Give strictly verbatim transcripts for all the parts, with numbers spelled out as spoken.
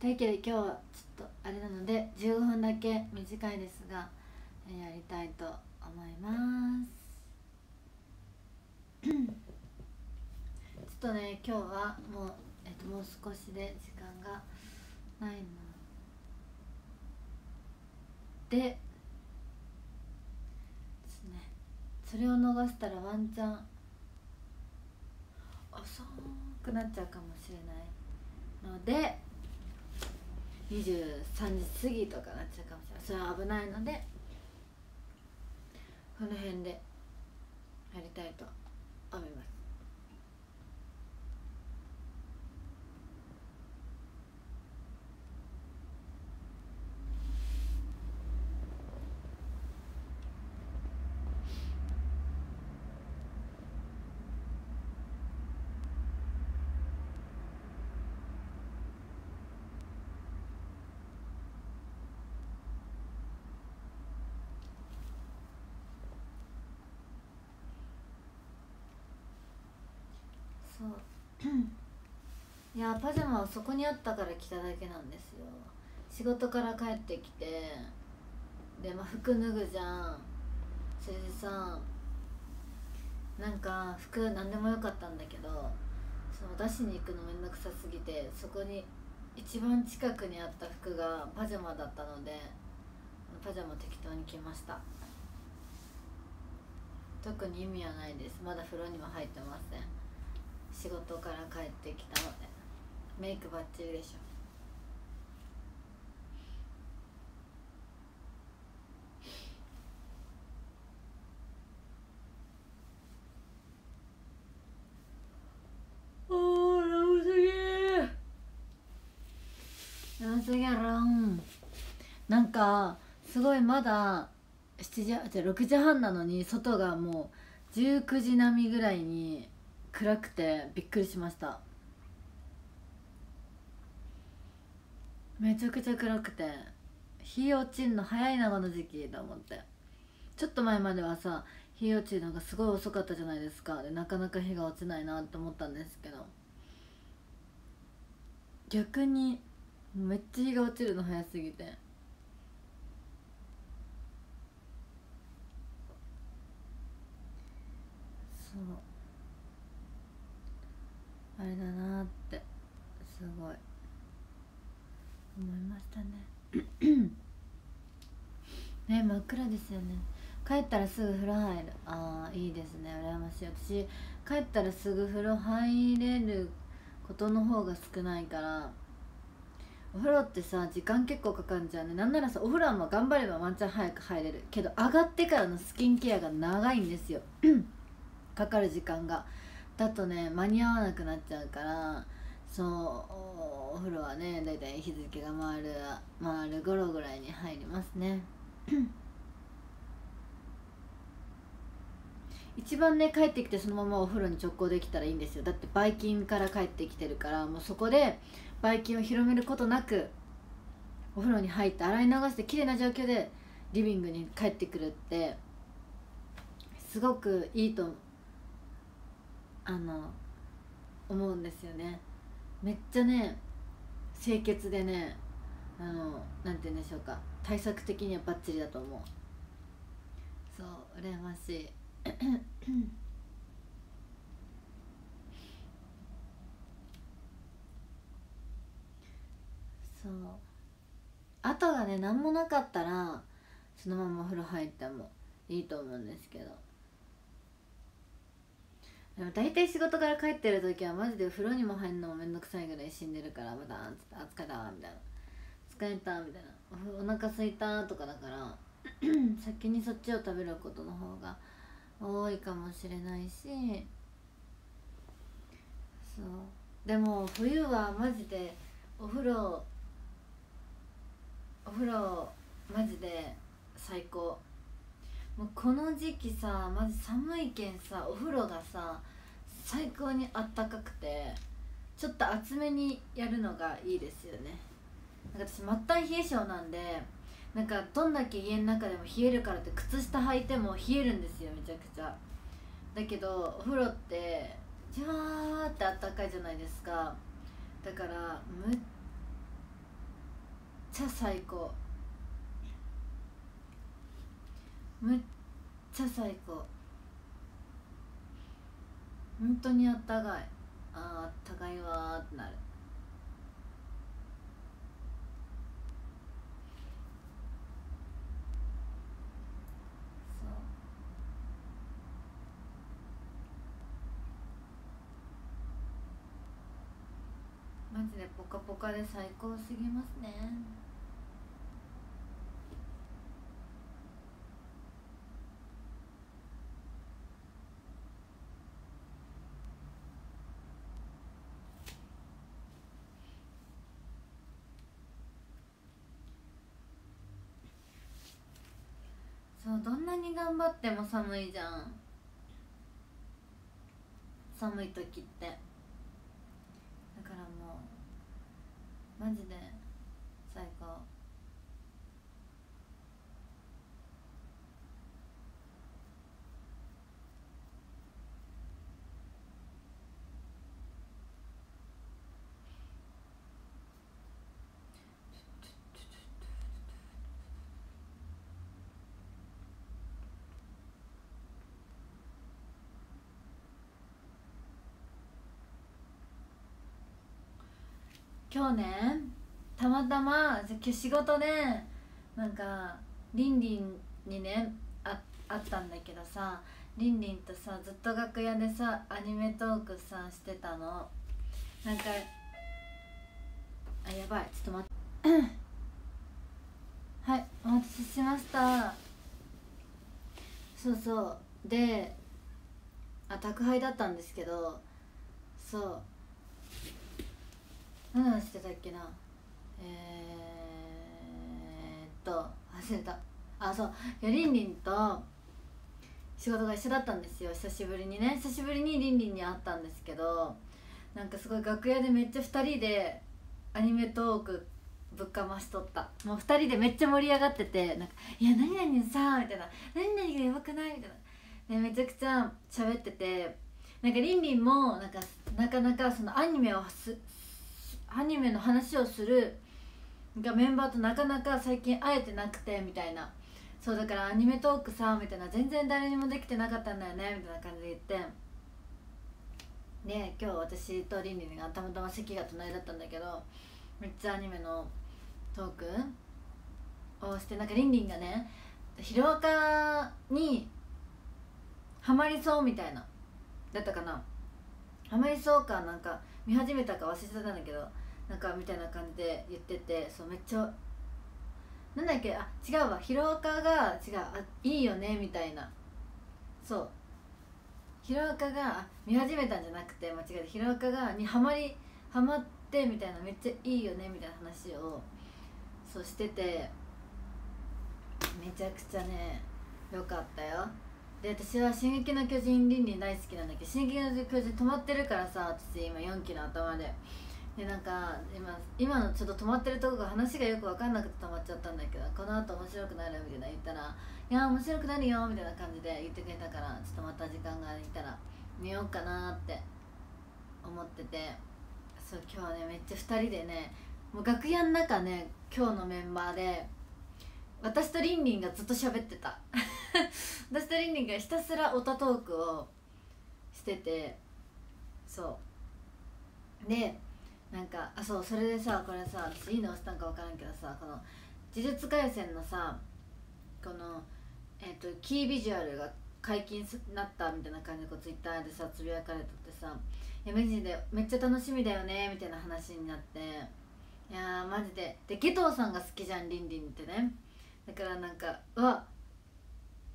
というわけで今日はちょっとあれなのでじゅうごふんだけ短いですがやりたいと思います。ちょっとね今日はもう、えっと、もう少しで時間がないのでですね、それを逃したらワンチャン遅くなっちゃうかもしれないのでにじゅうさんじ過ぎとかなっちゃうかもしれない。それは危ないのでこの辺でやりたいと思います。いやパジャマはそこにあったから着ただけなんですよ。仕事から帰ってきてで、まあ、服脱ぐじゃん。それでさなんか服何でもよかったんだけどその出しに行くのめんどくさすぎてそこに一番近くにあった服がパジャマだったのでパジャマ適当に着ました。特に意味はないです。まだ風呂にも入ってません。仕事から帰ってきたのでメイクバッチリでしょ。おーラムすぎーラムすぎやらん。なんかすごいまだしちじあじゃろくじはんなのに外がもうじゅうくじ並みぐらいに暗くてびっくりしました。めちゃくちゃ暗くて日落ちんの早いなこの時期と思って。ちょっと前まではさ日落ちるのがすごい遅かったじゃないですか。でなかなか日が落ちないなと思ったんですけど逆にめっちゃ日が落ちるの早すぎてそうあれだなってすごい思いましたね。ね真っ暗ですよね。帰ったらすぐ風呂入る。ああいいですね羨ましい。私帰ったらすぐ風呂入れることの方が少ないからお風呂ってさ時間結構かかるんじゃんね。なんならさお風呂はまあ頑張ればワンチャン早く入れるけど上がってからのスキンケアが長いんですよ。かかる時間がだとね間に合わなくなっちゃうからそうお風呂はねだいたい日付が回る回る頃ぐらいに入りますね。一番ね帰ってきてそのままお風呂に直行できたらいいんですよ。だってばい菌から帰ってきてるからもうそこでばい菌を広めることなくお風呂に入って洗い流して綺麗な状況でリビングに帰ってくるってすごくいいと思うあの思うんですよね。めっちゃね清潔でねあのなんて言うんでしょうか対策的にはバッチリだと思う。そう羨ましい。そうあとがね何もなかったらそのままお風呂入ってもいいと思うんですけどだいたい仕事から帰ってる時はマジで風呂にも入るのもめんどくさいぐらい死んでるからまだあ疲れたみたいな疲れたみたいなお腹すいたとかだから先にそっちを食べることの方が多いかもしれないしそうでも冬はマジでお風呂お風呂マジで最高。もうこの時期さまず寒いけんさお風呂がさ最高にあったかくてちょっと厚めにやるのがいいですよね。なんか私末端冷え性なんでなんかどんだけ家の中でも冷えるからって靴下履いても冷えるんですよめちゃくちゃ。だけどお風呂ってじわーってあったかいじゃないですか。だからむっちゃ最高、むっちゃ最高。本当にあったかい。ああ、あったかいわーってなる。マジでポカポカで最高すぎますね。そう、どんなに頑張っても寒いじゃん、寒い時って。だからもうマジで最高。今日ね、たまたま今日仕事でなんかりんりんにね あ, あったんだけどさ、りんりんとさずっと楽屋でさアニメトークさしてたの。なんかあ、やばい、ちょっと待ってはい、お待たせしました。そうそうで、あ、宅配だったんですけど、そう何してたっけな、えー、っと忘れた。あ、そう、りんりんと仕事が一緒だったんですよ。久しぶりにね、久しぶりにりんりんに会ったんですけど、なんかすごい楽屋でめっちゃふたりでアニメトークぶっかましとった。もうふたりでめっちゃ盛り上がってて、なんかいや何々さみたいな、何々がやばくないみたいな、ね、めちゃくちゃ喋ってて、なんかりんりんもなんかなかなかそのアニメをすアニメの話をするがメンバーとなかなか最近会えてなくてみたいな、そうだからアニメトークさみたいな、全然誰にもできてなかったんだよねみたいな感じで言って、で今日私とりんりんがたまたま席が隣だったんだけど、めっちゃアニメのトークをして、なんかりんりんがねヒロアカにハマりそうみたいなだったかな、ハマりそうかなんか見始めたか忘れてたんだけど、なんかみたいな感じで言ってて、そうめっちゃなんだっけ、あ違うわ、ヒロアカが違う、あいいよねみたいな、そうヒロアカが見始めたんじゃなくて間違えて、ヒロアカがにハマりハマってみたいな、めっちゃいいよねみたいな話をそうしてて、めちゃくちゃね良かったよ。で私は「進撃の巨人」りんりん大好きなんだけど、「進撃の巨人」止まってるからさ、私今よんきの頭でで、なんか今今のちょっと止まってるとこが話がよく分かんなくて止まっちゃったんだけど、このあと面白くなるみたいな言ったら「いやー面白くなるよ」みたいな感じで言ってくれたから、ちょっとまた時間ができたら見ようかなって思ってて、そう今日はねめっちゃふたりでね、もう楽屋の中ね今日のメンバーで私とりんりんがずっと喋ってた私とりんりんがひたすらオタトークをしてて、そうでなんか、あそうそれでさ、これさ私いいの押したんか分からんけどさ、この「呪術廻戦」のさこの、えっとキービジュアルが解禁になったみたいな感じでツイッターでさつぶやかれとってさ、いやマジでめっちゃ楽しみだよねみたいな話になって、いやーマジででゲトウさんが好きじゃんりんりんってね、だからなんかうわっ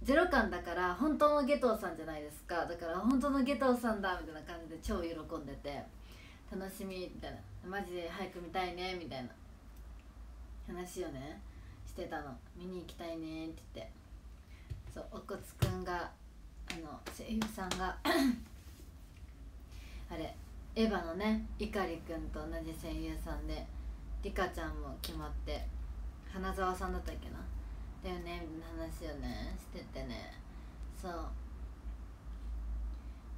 ゼロ感だから本当のゲトウさんじゃないですか、だから本当のゲトウさんだみたいな感じで超喜んでて、楽しみみたいな、マジで早く見たいねみたいな話をねしてたの、見に行きたいねって言って、そうおこつくんがあの声優さんがあれエヴァのねいかりくんと同じ声優さんで、りかちゃんも決まって、花澤さんだったっけなだよねみたいな話をねしててね、そう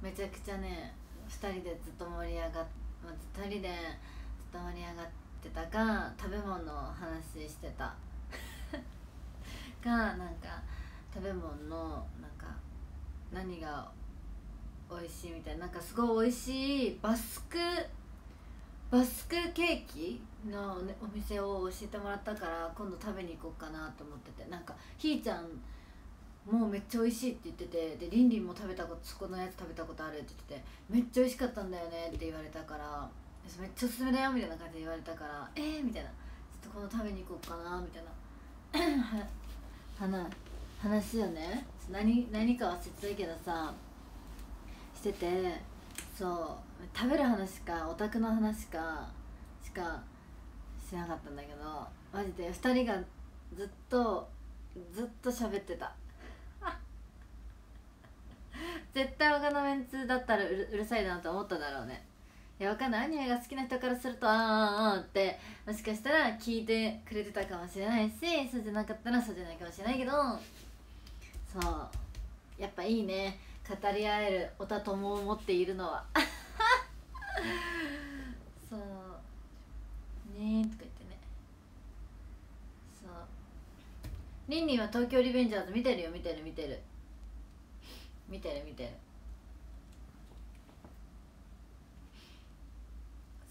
めちゃくちゃねふたりでずっと盛り上がっ、まあ、ふたりでずっと盛り上がっってたか食べ物の話してたか、なんか食べ物のなんか何が美味しいみたいな、なんかすごい美味しいバスクバスクケーキのお店を教えてもらったから、今度食べに行こうかなと思ってて、なんかひーちゃんもうめっちゃ美味しいって言ってて、でりんりんも食べたこと、そこのやつ食べたことあるって言ってて、めっちゃ美味しかったんだよねって言われたから、めっちゃおすすめだよみたいな感じで言われたから、えーみたいな、ちょっとこの食べに行こうかなみたいな話よね、何何か忘れてたけどさ、してて、そう食べる話かオタクの話かしかしなかったんだけど、マジでふたりがずっとずっと喋ってた絶対他のメンツだったらう る, うるさいなと思っただろうね。いや、わかんない、アニメが好きな人からするとあーあーあーってもしかしたら聞いてくれてたかもしれないし、そうじゃなかったらそうじゃないかもしれないけど、そうやっぱいいね、語り合えるオタ友を持っているのはそうねーとか言ってね、そうリンリンは東京リベンジャーズ見てるよ、見てる見てる見てる見てる、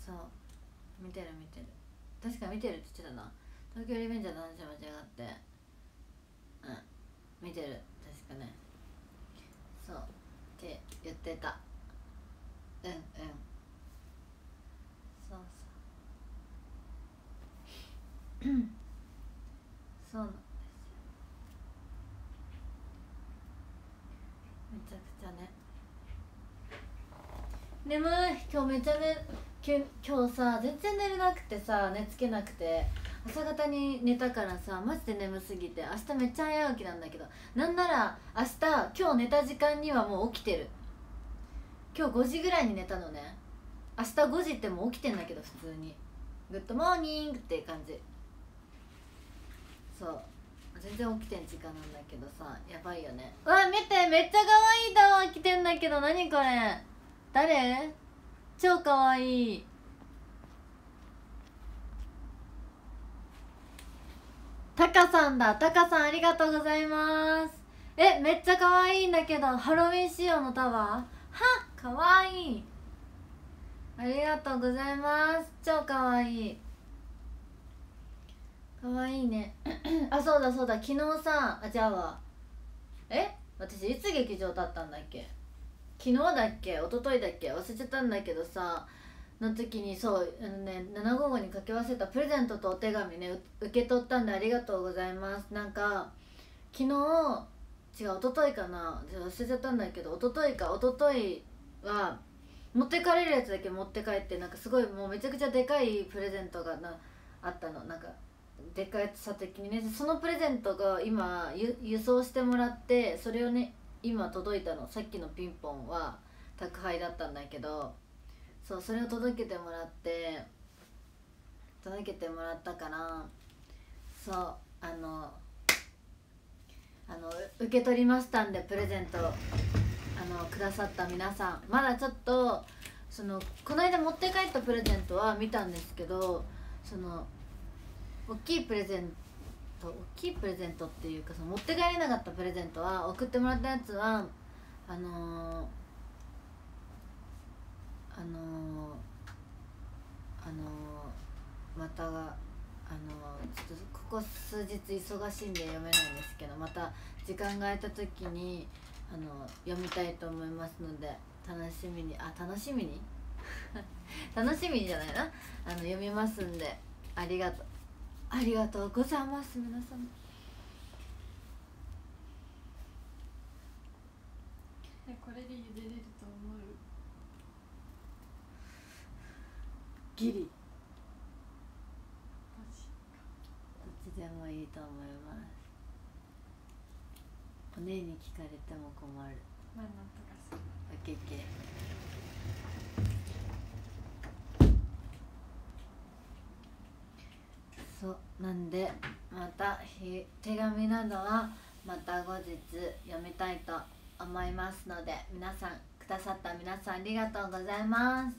そう見てる見てる、確か見てるって言ってたな、東京リベンジャーの話は間違って、うん見てる確かね、そうって言ってた、うんうん、そうそうそうなんですよ、めちゃくちゃね眠い、今日めちゃめ今日さ全然寝れなくてさ、寝つけなくて朝方に寝たからさ、マジで眠すぎて、明日めっちゃ早起きなんだけど、なんなら明日今日寝た時間にはもう起きてる、今日ごじぐらいに寝たのね、明日ごじってもう起きてんだけど、普通にグッドモーニングって感じ、そう全然起きてん時間なんだけどさ、やばいよね、うわ見てめっちゃ可愛いタワー着てんだけど、何これ誰、超可愛いタカさんだ、タカさんありがとうございます、えめっちゃ可愛いんだけど、ハロウィン仕様のタワー、はっかわいい、ありがとうございます、超可愛い可愛いねあそうだそうだ、昨日さ、あじゃあえ私いつ劇場立ったんだっけ、昨日だっけ一昨日だっけ忘れちゃったんだけどさ、の時にそう、あのね、ななごうごに掛け合わせたプレゼントとお手紙ね受け取ったんでありがとうございます。なんか昨日違う一昨日かな忘れちゃったんだけど、一昨日か一昨日は持ってかれるやつだけ持って帰って、なんかすごいもうめちゃくちゃでかいプレゼントがなあったの、なんかでかいさ的にね、そのプレゼントが今ゆ輸送してもらって、それをね今届いたの、さっきのピンポンは宅配だったんだけど、そうそれを届けてもらって届けてもらったから、そうあのあの受け取りましたんで、プレゼントあのくださった皆さん、まだちょっとそのこの間持って帰ったプレゼントは見たんですけど、その大きいプレゼント大きいプレゼントっていうか、その持って帰れなかったプレゼントは、送ってもらったやつはあのー、あのー、あのー、またあのー、ちょっとここ数日忙しいんで読めないんですけど、また時間が空いた時に、あのー、読みたいと思いますので、楽しみにあ楽しみに楽しみにじゃないな、あの読みますんで、ありがとうありがとうございます皆様。これで茹でれると思う。ギリ。マジか。どっちでもいいと思います。お姉に聞かれても困る。まあなんとかする。オッケーオッケー。そうなんで、また手紙などはまた後日読みたいと思いますので、皆さんくださった皆さんありがとうございます。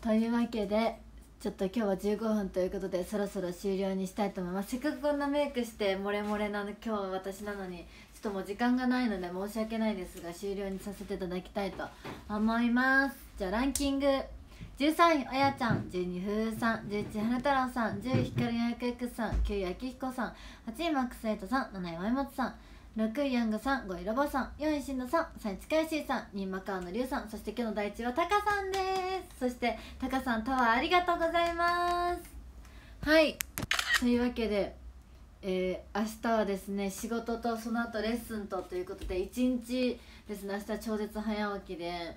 というわけでちょっと今日はじゅうごふんということでそろそろ終了にしたいと思います。せっかくこんなメイクしてモレモレな今日は私なのにちょっともう時間がないので申し訳ないですが終了にさせていただきたいと思います。じゃあランキングじゅうさんいあやちゃん、じゅうにふうさん、じゅういち花太郎さん、じゅうい光の役役さん、きゅういあきひこさん、はちいマックスエイトさん、なないまいもつさん、ろくいヤングさん、ごいロボさん、よんいしんどさん、さんいちかいしーさん、にいマカオのりゅうさん、そして今日の第いちいはタカさんです。そしてタカさんタワーありがとうございます。はい、というわけで、えー、明日はですね仕事とその後レッスンとということでいちにちですね、明日超絶早起きで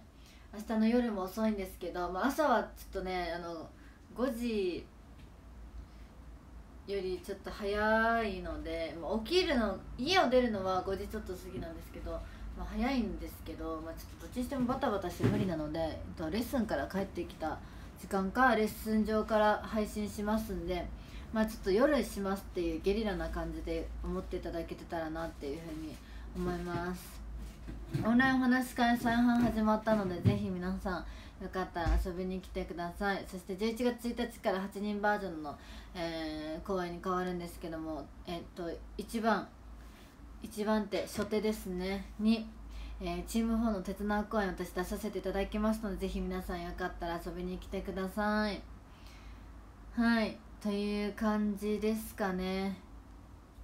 明日の夜も遅いんですけど、まあ、朝はちょっとねあのごじよりちょっと早いので、まあ、起きるの家を出るのはごじちょっと過ぎなんですけど、まあ、早いんですけど、まあ、ちょっとどっちにしてもバタバタして無理なので、えっと、レッスンから帰ってきた時間かレッスン上から配信しますんで、まあ、ちょっと夜しますっていうゲリラな感じで思っていただけてたらなっていうふうに思います。オンラインお話し会再販始まったのでぜひ皆さんよかったら遊びに来てください。そしてじゅういちがつついたちからはちにんバージョンの、えー、公演に変わるんですけども、えっといちばんいちばん手初手ですねに、えー、チームよんの鉄縄公演私出させていただきますのでぜひ皆さんよかったら遊びに来てください。はい、という感じですかね。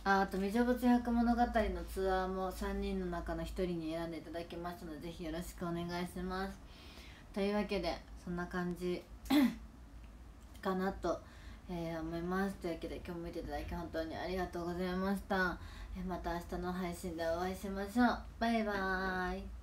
あ, あと未成仏百物語のツアーもさんにんの中のひとりに選んでいただきましたのでぜひよろしくお願いします。というわけでそんな感じかなと、えー、思います。というわけで今日も見ていただき本当にありがとうございました。また明日の配信でお会いしましょう。バイバーイ。